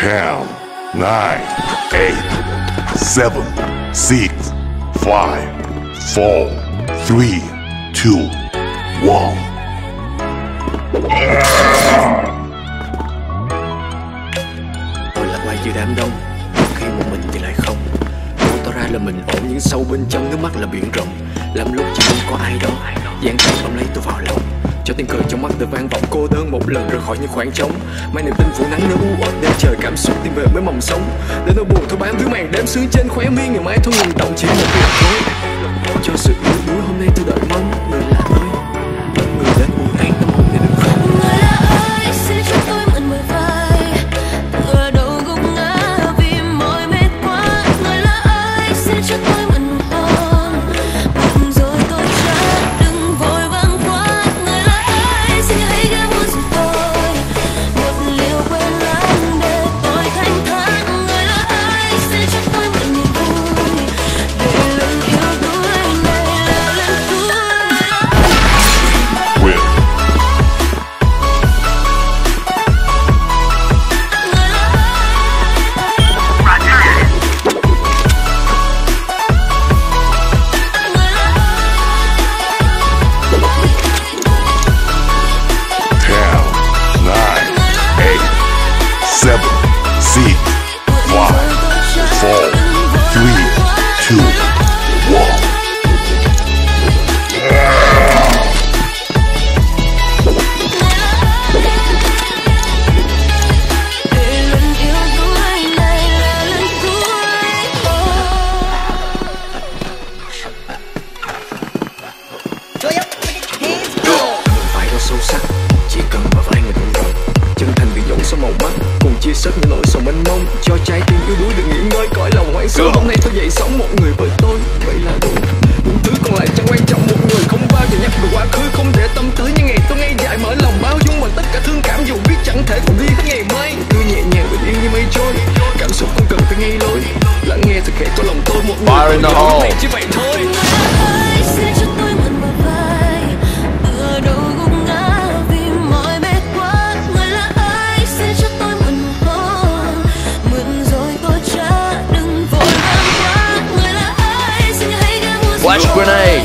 10, 9, 8, 7, 6, 5, 4, 3, 2, 1. Tôi là ngoài chưa đám đông, khi một mình thì lại không. Tôi tỏ ra là mình ổn nhưng sâu bên trong nước mắt là biển rộng. Làm lúc chỉ không có ai đó, dáng tay ôm lấy tôi vào lòng. Cho tiếng cười trong mắt tôi vang vọng cô đơn một lần rời khỏi những khoảng trống. Mai niềm tin phủ nắng nơi u uất để trời cảm xúc tìm về mới mầm sống. Để tôi buồn thôi bám thứ màn đếm xứ trên khóe miên, ngày mai thôi ngừng động chỉ một việc thôi. Cho sự yếu đuối hôm nay tôi đợi mong người là tôi. Người đến buồn anh tâm hồn để được không. Người là ai sẽ cho tôi mượn mười vai, tựa đầu gục ngã vì mỏi mệt quá. Người là ai sẽ cho tôi mượn một hôm, buồn rồi tôi chán đừng vội vắng quá. Người là ai xin hãy ghé buồn giúp tôi một liều quên lãng để tôi thanh thản. Người là ai sẽ cho tôi mượn niềm vui để lần yêu đuối này là lần cuối. Người là ai, người là ai. 10, 9, 8, 7, 6, 5, 4, 3, 2. Sâu sắc, chỉ cần vào vai người thân rồi chân thành vì dẫu sau màu mắt cùng chia sớt những nỗi sầu mênh mông cho trái tim yếu đuối được nghỉ ngơi cõi lòng hoang sơ. Hôm nay tôi dậy sống một người với tôi vậy là đủ, những thứ còn lại chẳng quan trọng. Một người không bao giờ nhắc về quá khứ, không để tâm tới những ngày tôi ngay dại mở lòng bao dung bằng tất cả thương cảm dù biết chẳng thể cùng đi đến ngày mai. Tôi nhẹ nhàng bình yên như mây trôi, cảm xúc không cần phải ngây lối, lắng nghe thực hiện trong lòng tôi một người hôm nay chỉ vậy thôi. Flash grenade.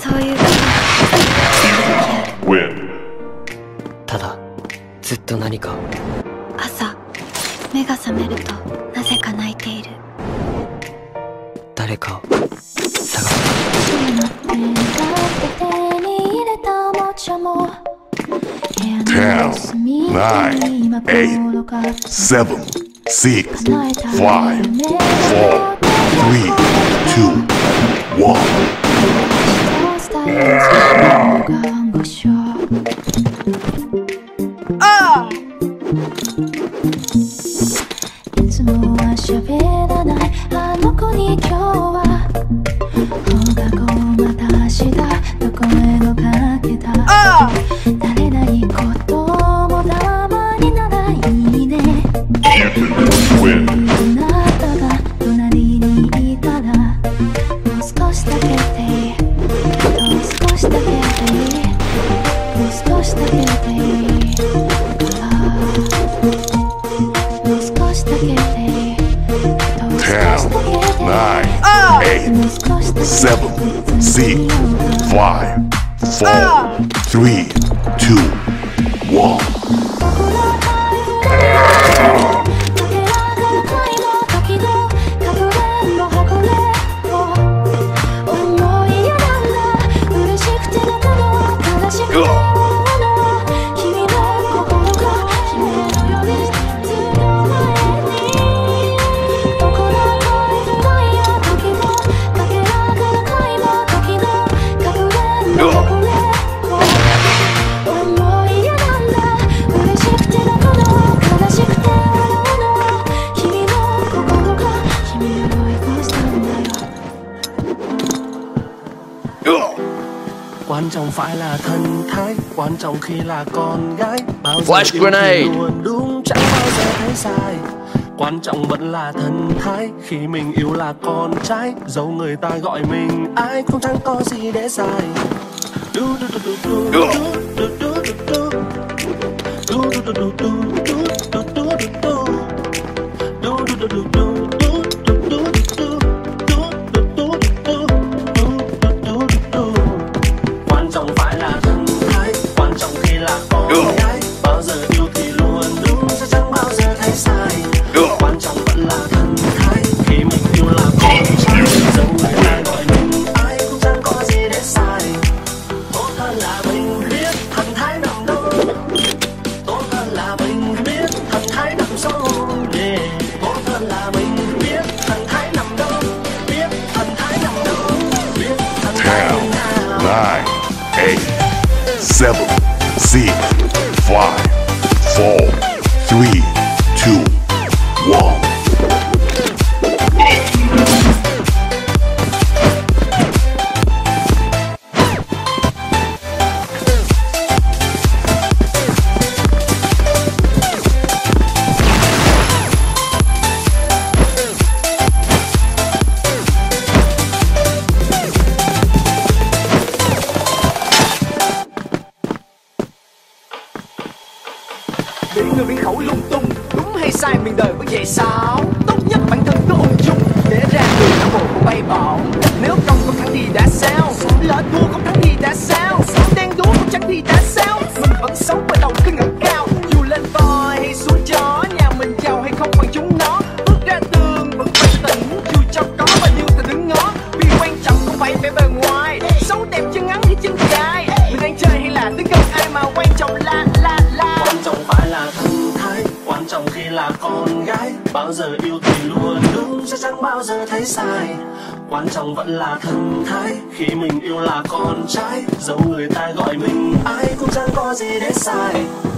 そういうこと。ただずっと何か。朝目が覚めるとなぜか泣いている。誰かを探す。10 9 8 7 6 5 4 3 2 1 Flash grenade. Quan trọng vẫn là thần thái. Khi mình yêu là con trai, dẫu người ta gọi mình ai cũng chẳng có gì để sai. Dẫu người ta gọi mình ai cũng chẳng có gì để sai.